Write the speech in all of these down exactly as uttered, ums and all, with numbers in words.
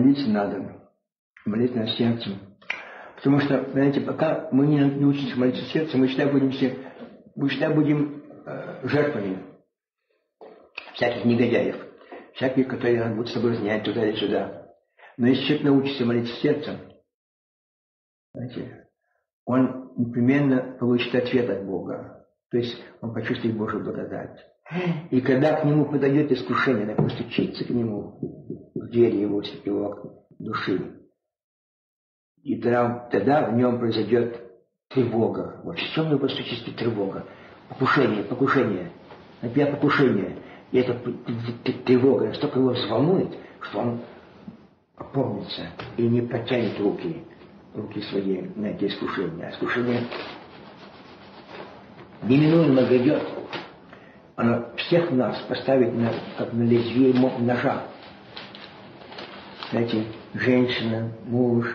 молиться надо, молиться на сердце. Потому что, знаете, пока мы не научимся молиться сердцем, мы всегда будем, все, мы всегда будем э, жертвами всяких негодяев, всяких, которые будут соблазнять туда или сюда. Но если человек научится молиться сердцем, знаете, он непременно получит ответ от Бога. То есть он почувствует Божью благодать. И когда к нему подойдет искушение, надо постучиться к нему в дверь его, его души. И тогда, тогда в нем произойдет тревога. Вот в чем мы постучимся, тревога. Покушение, покушение. На тебя покушение. И эта тревога настолько его взволнует, что он опомнится и не протянет руки, руки свои на эти искушения. А искушение неминуемо грядет. Оно всех нас поставит на, как на лезвие ножа. Знаете, женщина, муж,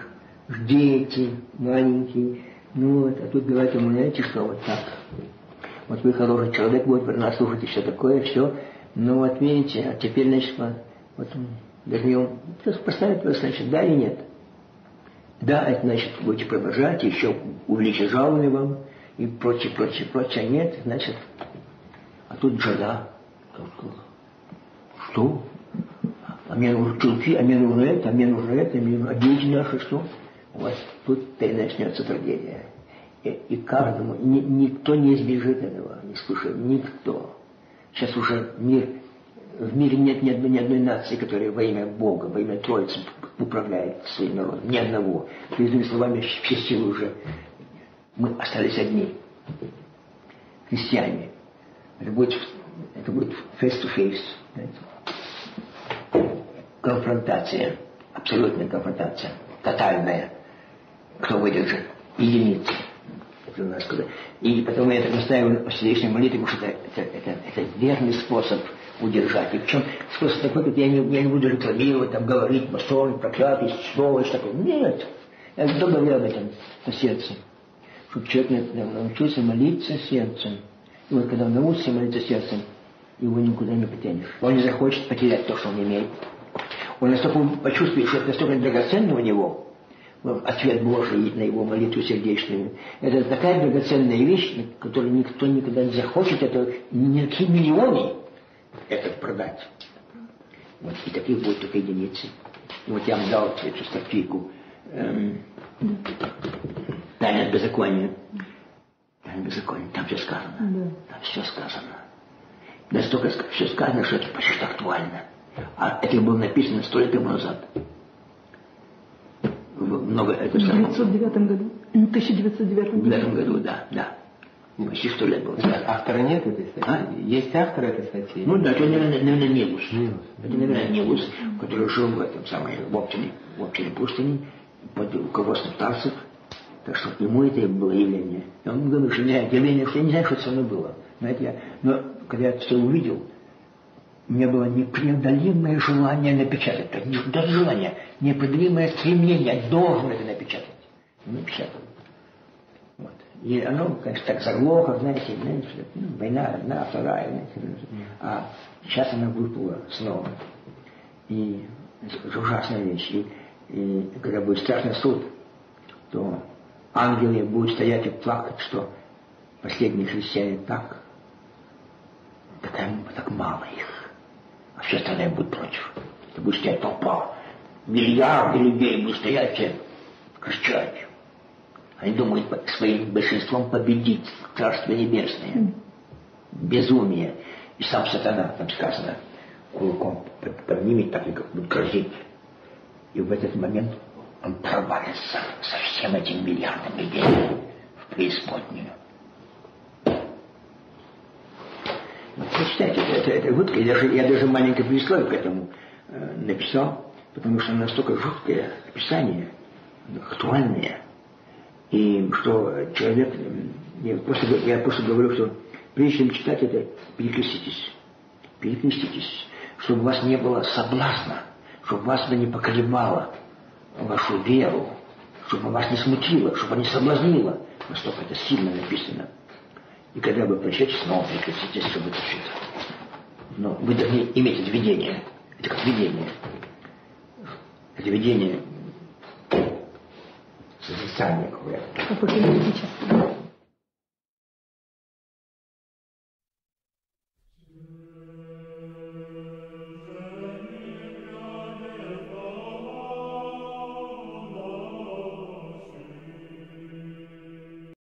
дети маленькие. Ну вот, а тут говорят ему, знаете, что вот так. Вот вы хороший человек, вот вы нас слушаете, все такое, все. Ну вот видите, а теперь, значит, вот вернем. Просто поставит вас, значит, да или нет. Да, это значит, будете продолжать, еще увеличить жалование вам и прочее, прочее, прочее. А нет, значит, а тут жена. Что? А мне нужны чулки, а мне нужно это, а мне нужно это, а мне нужно... А дети наши что? Вот тут начнется трагедия. И, и каждому, ни, никто не избежит этого, не слушай, никто. Сейчас уже мир, в мире нет ни одной, ни одной нации, которая во имя Бога, во имя Троицы управляет своим народом. Ни одного. Другими словами, все силы уже. Мы остались одни. Христиане. Это будет, это будет face-to-face. -face, конфронтация. Абсолютная конфронтация. Тотальная. Кто выдержит? Единицы. И потом я это настаиваю в сердечной молитве, потому что это, это, это, это верный способ удержать. И причем способ такой, как я не, я не буду рекламировать, там, говорить, масоны, проклятый, слово, и такое. Нет. Я кто говорил об этом? По сердцу. Чтобы человек научился молиться сердцем. И вот когда он научится молиться сердцем, его никуда не потянешь. Он не захочет потерять то, что он имеет. Он настолько почувствует, что это настолько драгоценно у него, ответ Божий на его молитву сердечную. Это такая драгоценная вещь, которую никто никогда не захочет, это никакие миллионы этот продать. Вот, и таких будут только единицы. И вот я вам дал эту статейку эм, «Тайна беззакония». «Тайна беззакония», там все сказано. Да. Там все сказано. Настолько все сказано, что это почти актуально. А это было написано сто лет назад. Много, это в тысяча девятьсот девятом году, да, да. Почти сто лет было. Автора нет этой статьи? А? Есть автор этой статьи? Ну да, это, наверное, Нилус. Это, наверное, Нилус, который жил в этом самом, в Оптине, в Оптине пустыне, под руководством тарцев. Так что ему это было явление. И он говорил, что я явление, что я не знаю, что это со мной было. Знаете, я... Но когда я все увидел, у меня было непреодолимое желание напечатать. Даже желание, непреодолимое стремление, я должен это напечатать. Напечатал. Вот. И оно, конечно, так заглохло, знаете, знаете, война одна, вторая, знаете. А сейчас она выплыла снова. И это ужасная вещь. И, и когда будет страшный суд, то ангелы будут стоять и плакать, что последние христиане так, такая, так мало их. А все остальные будут против. Это будет стоять толпа. Миллиарды людей будут стоять все кричать. Они думают своим большинством победить Царство Небесное. Безумие. И сам сатана, там сказано, кулаком поднимет, так и будет грозить. И в этот момент он провалится со всем этим миллиардом людей в преисподнюю. Прочитайте, это, это выдка, я даже, я даже маленькое предисловие к этому э, написал, потому что настолько жуткое описание, актуальное, и что человек, я просто, я просто говорю, что прежде чем читать это, перекреститесь, перекреститесь, чтобы у вас не было соблазна, чтобы вас не поколебало вашу веру, чтобы вас не смутило, чтобы не соблазнило, настолько это сильно написано. И когда вы прочтете, снова прекратите, чтобы это читать. Но вы должны иметь это видение. Это как видение. приведение созерцания какое-то.